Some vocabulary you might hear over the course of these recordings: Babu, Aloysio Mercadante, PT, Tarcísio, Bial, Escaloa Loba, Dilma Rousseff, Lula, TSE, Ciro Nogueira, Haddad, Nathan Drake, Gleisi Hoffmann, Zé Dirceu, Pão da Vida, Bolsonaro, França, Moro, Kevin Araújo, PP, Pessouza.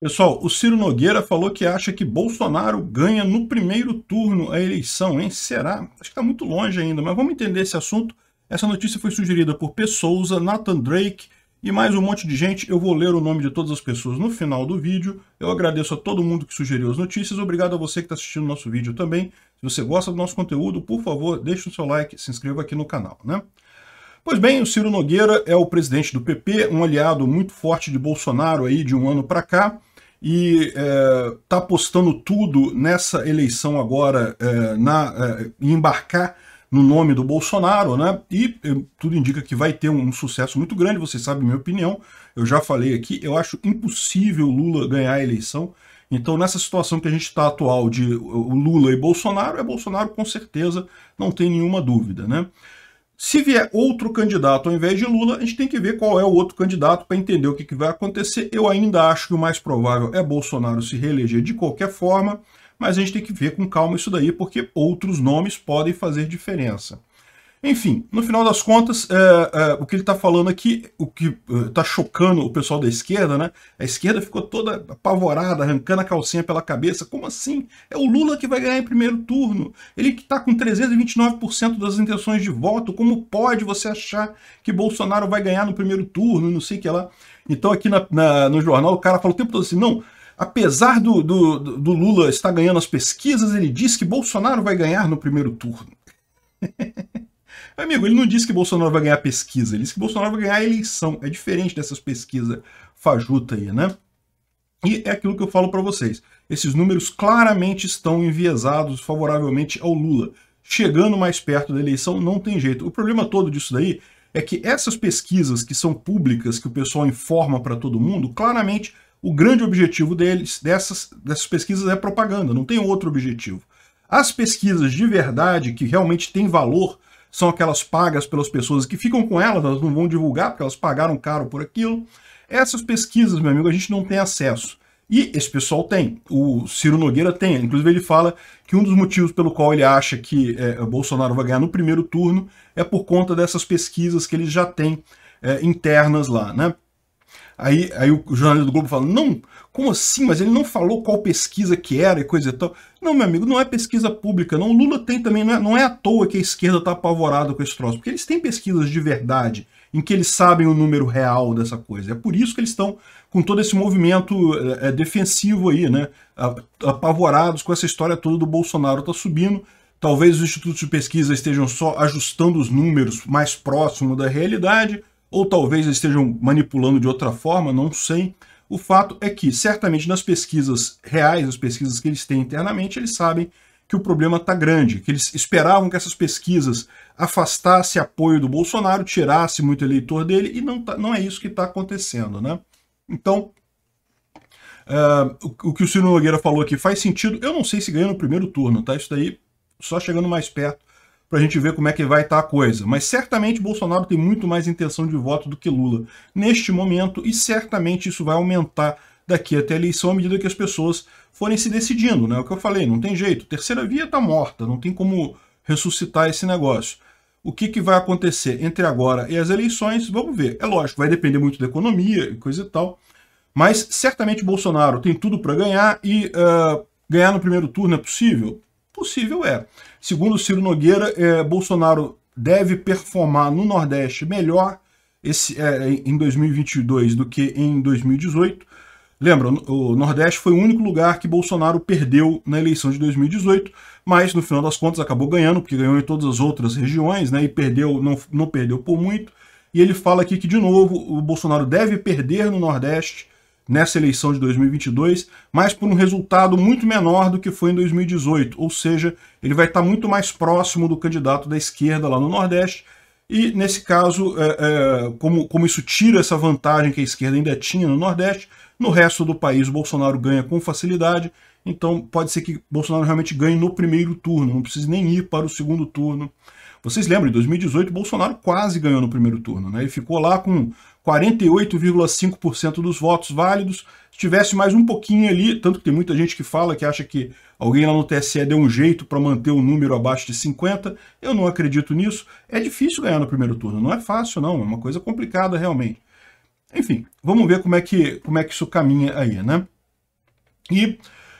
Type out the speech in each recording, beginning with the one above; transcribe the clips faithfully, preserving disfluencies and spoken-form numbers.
Pessoal, o Ciro Nogueira falou que acha que Bolsonaro ganha no primeiro turno a eleição, hein? Será? Acho que está muito longe ainda, mas vamos entender esse assunto. Essa notícia foi sugerida por Pessouza, Nathan Drake e mais um monte de gente. Eu vou ler o nome de todas as pessoas no final do vídeo. Eu agradeço a todo mundo que sugeriu as notícias. Obrigado a você que está assistindo o nosso vídeo também. Se você gosta do nosso conteúdo, por favor, deixe o seu like, se inscreva aqui no canal, né? Pois bem, o Ciro Nogueira é o presidente do P P, um aliado muito forte de Bolsonaro aí de um ano para cá. E está é, apostando tudo nessa eleição agora, é, na, é, embarcar no nome do Bolsonaro, né? E é, tudo indica que vai ter um, um sucesso muito grande, vocês sabem a minha opinião, eu já falei aqui, eu acho impossível o Lula ganhar a eleição, então nessa situação que a gente está atual de o Lula e Bolsonaro, é Bolsonaro com certeza, não tem nenhuma dúvida, né? Se vier outro candidato ao invés de Lula, a gente tem que ver qual é o outro candidato para entender o que, que vai acontecer. Eu ainda acho que o mais provável é Bolsonaro se reeleger de qualquer forma, mas a gente tem que ver com calma isso daí, porque outros nomes podem fazer diferença. Enfim, no final das contas, é, é, o que ele está falando aqui, o que está é, chocando o pessoal da esquerda, né? A esquerda ficou toda apavorada, arrancando a calcinha pela cabeça. Como assim? É o Lula que vai ganhar em primeiro turno. Ele que está com trezentos e vinte e nove por cento das intenções de voto. Como pode você achar que Bolsonaro vai ganhar no primeiro turno, não sei o que lá. Então aqui na, na, no jornal o cara falou o tempo todo assim, não... Apesar do, do, do Lula estar ganhando as pesquisas, ele diz que Bolsonaro vai ganhar no primeiro turno. Amigo, ele não disse que Bolsonaro vai ganhar pesquisa, ele disse que Bolsonaro vai ganhar a eleição. É diferente dessas pesquisas fajuta aí, né? E é aquilo que eu falo para vocês. Esses números claramente estão enviesados favoravelmente ao Lula. Chegando mais perto da eleição, não tem jeito. O problema todo disso daí é que essas pesquisas que são públicas, que o pessoal informa para todo mundo, claramente... O grande objetivo deles, dessas, dessas pesquisas é propaganda, não tem outro objetivo. As pesquisas de verdade, que realmente têm valor, são aquelas pagas pelas pessoas que ficam com elas, elas não vão divulgar porque elas pagaram caro por aquilo. Essas pesquisas, meu amigo, a gente não tem acesso. E esse pessoal tem, o Ciro Nogueira tem, inclusive ele fala que um dos motivos pelo qual ele acha que é, Bolsonaro vai ganhar no primeiro turno é por conta dessas pesquisas que ele já tem é, internas lá, né? Aí, aí o jornalista do Globo fala, não, como assim? Mas ele não falou qual pesquisa que era e coisa e tal. Não, meu amigo, não é pesquisa pública, não. O Lula tem também, não é, não é à toa que a esquerda está apavorada com esse troço, porque eles têm pesquisas de verdade, em que eles sabem o número real dessa coisa. É por isso que eles estão com todo esse movimento é, defensivo aí, né? Apavorados com essa história toda do Bolsonaro tá subindo. Talvez os institutos de pesquisa estejam só ajustando os números mais próximo da realidade, ou talvez eles estejam manipulando de outra forma, não sei. O fato é que, certamente, nas pesquisas reais, as pesquisas que eles têm internamente, eles sabem que o problema está grande, que eles esperavam que essas pesquisas afastassem apoio do Bolsonaro, tirassem muito eleitor dele, e não, tá, não é isso que está acontecendo, né? Então, uh, o, o que o Ciro Nogueira falou aqui faz sentido. Eu não sei se ganha no primeiro turno, tá? Isso daí, só chegando mais perto, para a gente ver como é que vai estar a coisa. Mas certamente Bolsonaro tem muito mais intenção de voto do que Lula neste momento, e certamente isso vai aumentar daqui até a eleição à medida que as pessoas forem se decidindo, né? O que eu falei, não tem jeito. Terceira via está morta, não tem como ressuscitar esse negócio. O que, que vai acontecer entre agora e as eleições, vamos ver. É lógico, vai depender muito da economia e coisa e tal, mas certamente Bolsonaro tem tudo para ganhar, e uh, ganhar no primeiro turno é possível? Possível é. Segundo o Ciro Nogueira, eh, Bolsonaro deve performar no Nordeste melhor esse, eh, em dois mil e vinte e dois do que em dois mil e dezoito. Lembra, o Nordeste foi o único lugar que Bolsonaro perdeu na eleição de dois mil e dezoito, mas no final das contas acabou ganhando, porque ganhou em todas as outras regiões, né, e perdeu, não, não perdeu por muito. E ele fala aqui que, de novo, o Bolsonaro deve perder no Nordeste nessa eleição de dois mil e vinte e dois, mas por um resultado muito menor do que foi em dois mil e dezoito, ou seja, ele vai estar muito mais próximo do candidato da esquerda lá no Nordeste, e nesse caso, é, é, como, como isso tira essa vantagem que a esquerda ainda tinha no Nordeste, no resto do país o Bolsonaro ganha com facilidade, então pode ser que Bolsonaro realmente ganhe no primeiro turno, não precisa nem ir para o segundo turno. Vocês lembram, em dois mil e dezoito, Bolsonaro quase ganhou no primeiro turno, né? Ele ficou lá com quarenta e oito vírgula cinco por cento dos votos válidos. Se tivesse mais um pouquinho ali, tanto que tem muita gente que fala que acha que alguém lá no T S E deu um jeito para manter o número abaixo de cinquenta, eu não acredito nisso. É difícil ganhar no primeiro turno, não é fácil não, é uma coisa complicada realmente. Enfim, vamos ver como é que, como é que isso caminha aí, né? E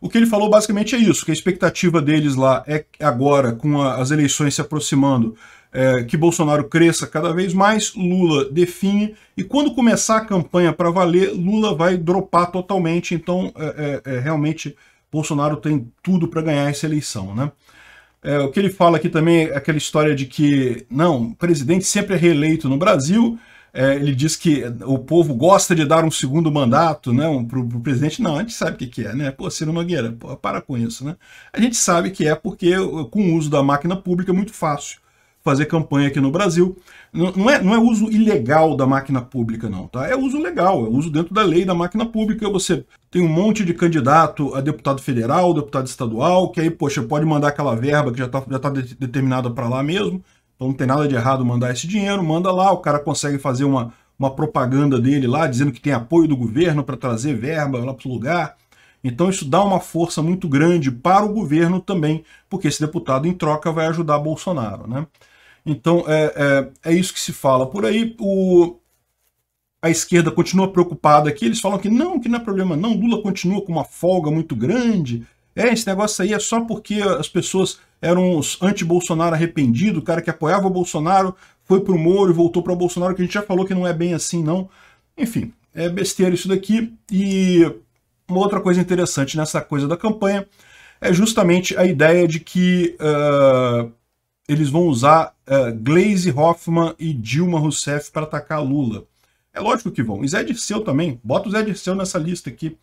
o que ele falou basicamente é isso, que a expectativa deles lá é agora, com a, as eleições se aproximando, é, que Bolsonaro cresça cada vez mais, Lula definhe, e quando começar a campanha para valer, Lula vai dropar totalmente, então é, é, é, realmente Bolsonaro tem tudo para ganhar essa eleição, né? É, o que ele fala aqui também é aquela história de que, não, o presidente sempre é reeleito no Brasil, é, ele diz que o povo gosta de dar um segundo mandato, né, um, pro, pro presidente. Não, a gente sabe o que, que é, né? Pô, Ciro Nogueira, pô, para com isso, né? A gente sabe que é porque com o uso da máquina pública é muito fácil fazer campanha aqui no Brasil. Não, não, é, não é uso ilegal da máquina pública, não, tá? É uso legal, é uso dentro da lei da máquina pública. Você tem um monte de candidato a deputado federal, deputado estadual, que aí, poxa, pode mandar aquela verba que já tá, já tá de, determinada para lá mesmo. Então não tem nada de errado mandar esse dinheiro, manda lá, o cara consegue fazer uma, uma propaganda dele lá, dizendo que tem apoio do governo para trazer verba lá para o lugar. Então isso dá uma força muito grande para o governo também, porque esse deputado em troca vai ajudar Bolsonaro, né? Então é, é, é isso que se fala por aí. O, a esquerda continua preocupada aqui, eles falam que não, que não é problema não, Lula continua com uma folga muito grande. É, esse negócio aí é só porque as pessoas eram os anti-Bolsonaro arrependidos, o cara que apoiava o Bolsonaro foi pro Moro e voltou para Bolsonaro, que a gente já falou que não é bem assim, não. Enfim, é besteira isso daqui. E uma outra coisa interessante nessa coisa da campanha é justamente a ideia de que uh, eles vão usar uh, Gleisi Hoffmann e Dilma Rousseff para atacar Lula. É lógico que vão. E Zé Dirceu também. Bota o Zé Dirceu nessa lista aqui.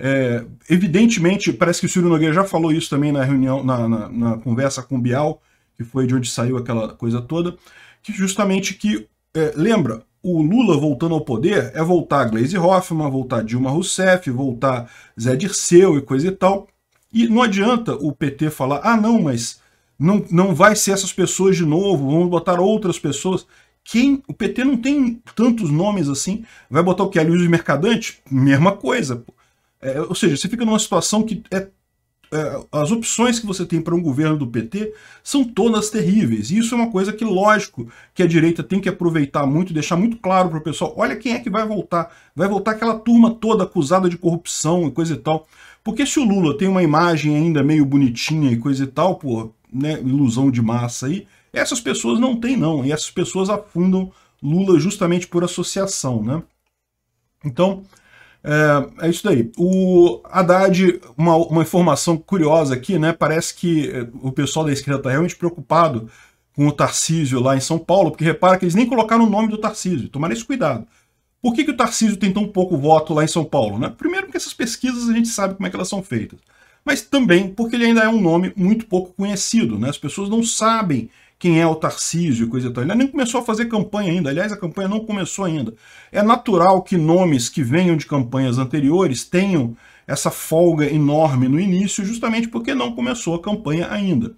É, evidentemente, parece que o Ciro Nogueira já falou isso também na reunião, na, na, na conversa com o Bial, que foi de onde saiu aquela coisa toda, que justamente que, é, lembra, o Lula voltando ao poder é voltar a Gleisi Hoffmann, voltar Dilma Rousseff, voltar Zé Dirceu e coisa e tal, e não adianta o P T falar, ah não, mas não, não vai ser essas pessoas de novo, vamos botar outras pessoas. Quem, o P T não tem tantos nomes assim, vai botar o que? Aloysio Mercadante? Mesma coisa, pô. É, ou seja, você fica numa situação que é, é, as opções que você tem para um governo do P T são todas terríveis. E isso é uma coisa que, lógico, que a direita tem que aproveitar muito, deixar muito claro para o pessoal, olha quem é que vai voltar. Vai voltar aquela turma toda acusada de corrupção e coisa e tal. Porque se o Lula tem uma imagem ainda meio bonitinha e coisa e tal, pô, né, ilusão de massa aí, essas pessoas não tem não. E essas pessoas afundam Lula justamente por associação, né? Então... É, é isso daí. O Haddad, uma, uma informação curiosa aqui, né? Parece que o pessoal da esquerda está realmente preocupado com o Tarcísio lá em São Paulo, porque repara que eles nem colocaram o nome do Tarcísio, tomaram esse cuidado. Por que que o Tarcísio tem tão pouco voto lá em São Paulo, né? Primeiro porque essas pesquisas a gente sabe como é que elas são feitas, mas também porque ele ainda é um nome muito pouco conhecido, né? As pessoas não sabem quem é o Tarcísio e coisa e tal. Ele nem começou a fazer campanha ainda. Aliás, a campanha não começou ainda. É natural que nomes que venham de campanhas anteriores tenham essa folga enorme no início, justamente porque não começou a campanha ainda.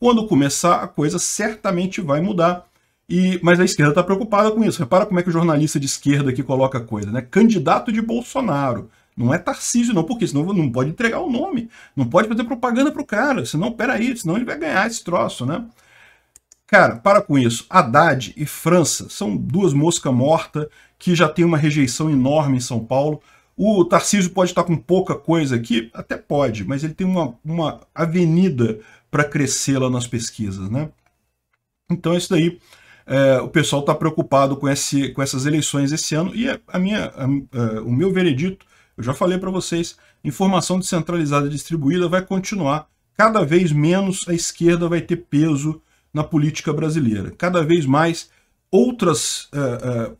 Quando começar, a coisa certamente vai mudar. E, mas a esquerda está preocupada com isso. Repara como é que o jornalista de esquerda aqui coloca a coisa, né? Candidato de Bolsonaro. Não é Tarcísio não, porque senão não pode entregar o nome. Não pode fazer propaganda para o cara. Senão, peraí, senão ele vai ganhar esse troço, né? Cara, para com isso. Haddad e França são duas moscas mortas que já tem uma rejeição enorme em São Paulo. O Tarcísio pode estar com pouca coisa aqui? Até pode, mas ele tem uma, uma avenida para crescer lá nas pesquisas, né? Então é isso daí. É, o pessoal está preocupado com, esse, com essas eleições esse ano. E a minha, a, a, o meu veredito, eu já falei para vocês, informação descentralizada e distribuída vai continuar. Cada vez menos a esquerda vai ter peso na política brasileira. Cada vez mais outras uh,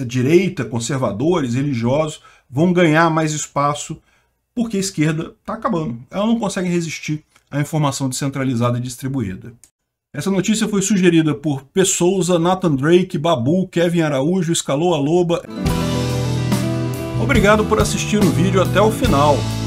uh, direita, conservadores, religiosos, vão ganhar mais espaço porque a esquerda está acabando. Ela não consegue resistir à informação descentralizada e distribuída. Essa notícia foi sugerida por Pessouza, Nathan Drake, Babu, Kevin Araújo, Escaloa Loba. Obrigado por assistir o vídeo até o final.